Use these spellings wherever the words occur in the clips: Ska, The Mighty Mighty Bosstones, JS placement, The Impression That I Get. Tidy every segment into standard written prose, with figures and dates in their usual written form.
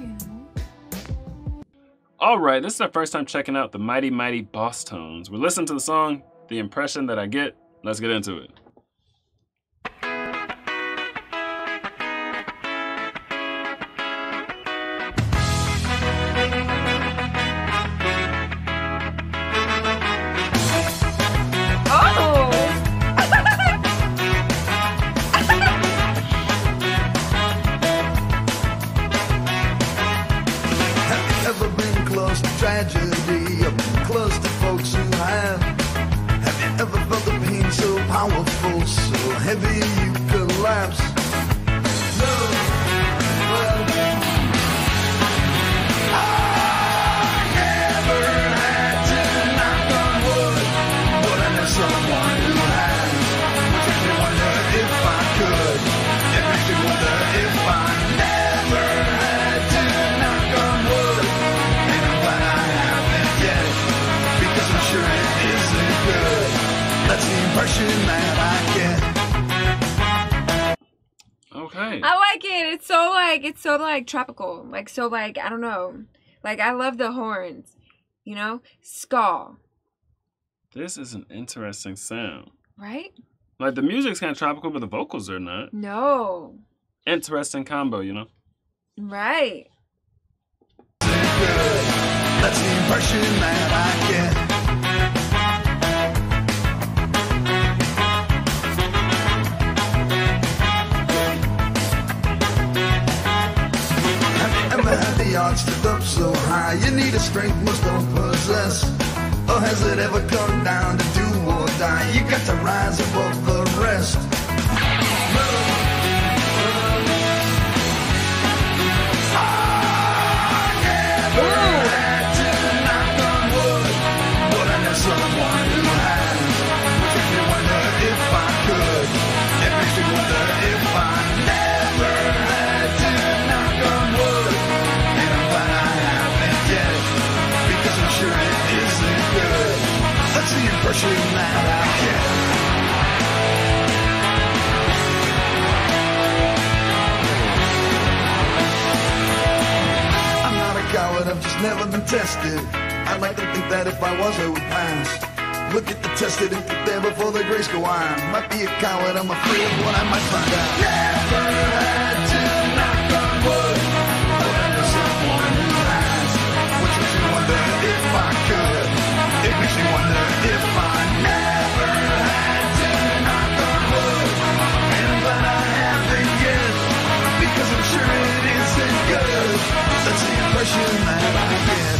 you. Alright, this is our first time checking out the Mighty Mighty Bosstones. We're listening to the song, The Impression That I Get. Let's get into it. Close to tragedy, close to folks who have. Have you ever felt the pain so powerful, so heavy you collapse? No, well, I never had to knock on wood, but I know someone who has. It makes me wonder if I could. It makes me wonder if I never had to knock on wood. That's the impression that I get. Okay. I like it. It's so like tropical. Like I don't know. Like I love the horns. You know? Ska. This is an interesting sound. Right? Like the music's kind of tropical, but the vocals are not. No. Interesting combo, you know? Right. That's the impression that I get. The odds stood up so high, you need a strength most don't possess. Or has it ever come down to do or die? You got to rise above the rest. No. I never had to knock on wood, but I know someone who has. It makes me wonder if I could. It makes me wonder if I never had to knock on wood. That's the impression that I get. I'm not a coward, I've just never been tested. I like to think that if I was, I would pass. Look at the tested and put there before the grace go on. Might be a coward, I'm afraid of what I might find out. Never had to knock on wood, but I know someone who has. Which makes me wonder if I could. It makes me wonder if I never had to knock on wood, and but I haven't yet, because I'm sure it isn't good. That's the impression that I get.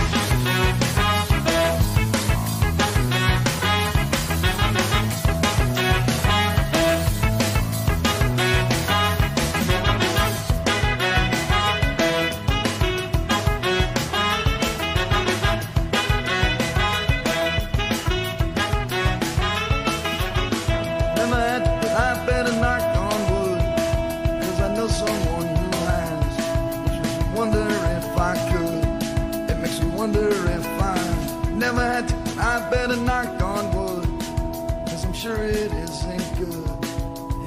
Sure it isn't good,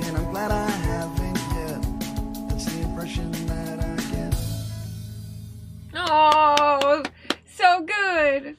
and I'm glad I haven't yet. That's the impression that I get. Oh, so good.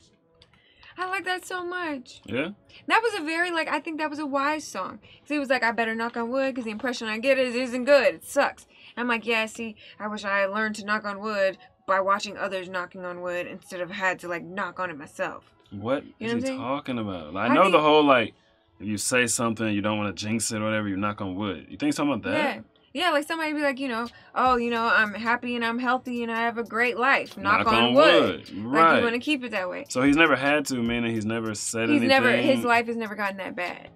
I like that so much. Yeah? That was a very, like, I think that was a wise song. Because he was like, I better knock on wood because the impression I get is it isn't good. It sucks. And I'm like, yeah, see, I wish I had learned to knock on wood by watching others knocking on wood instead of had to, like, knock on it myself. What is he talking about? I know the whole, like, if you say something, you don't want to jinx it or whatever, you knock on wood. You think it's something about that? Yeah, like somebody be like, you know, oh, you know, I'm happy and I'm healthy and I have a great life. Knock on wood. Right. Like, you want to keep it that way. So he's never had to, meaning he's never said anything. His life has never gotten that bad.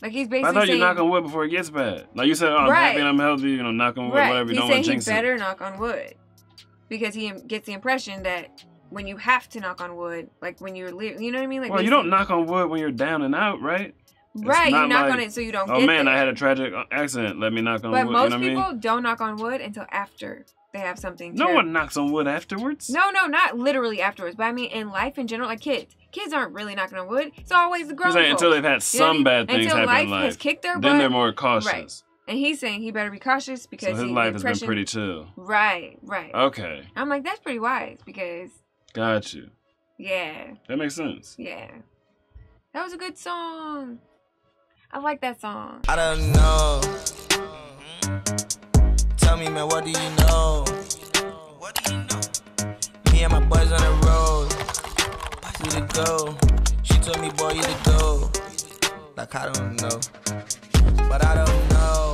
Like he's basically saying... I thought you knock on wood before it gets bad. Like you said, oh, I'm happy and I'm healthy, you know, knock on wood, whatever, you don't want to jinx it. He's saying he better knock on wood. Because he gets the impression that... when you have to knock on wood, like when you're, you know what I mean? Like, well, you don't knock on wood when you're down and out, right? Right, you knock on it so you don't get it. Oh man, I had a tragic accident, let me knock on wood, you know what I mean? But most people don't knock on wood until after they have something terrible. No one knocks on wood afterwards. No, not literally afterwards, but I mean in life in general, like kids. Kids aren't really knocking on wood. It's always the grown people. Until they've had some bad things happen in life. Until life has kicked their butt. Then they're more cautious. Right. And he's saying he better be cautious because so his life has been pretty chill. Right, right. Okay. I'm like, that's pretty wise because... Got you. Yeah. That makes sense. Yeah. That was a good song. I like that song. I don't know. Tell me, man, what do you know? What do you know? Me and my boys on the road. We to go. She told me, boy, you to go. Like, I don't know. But I don't know.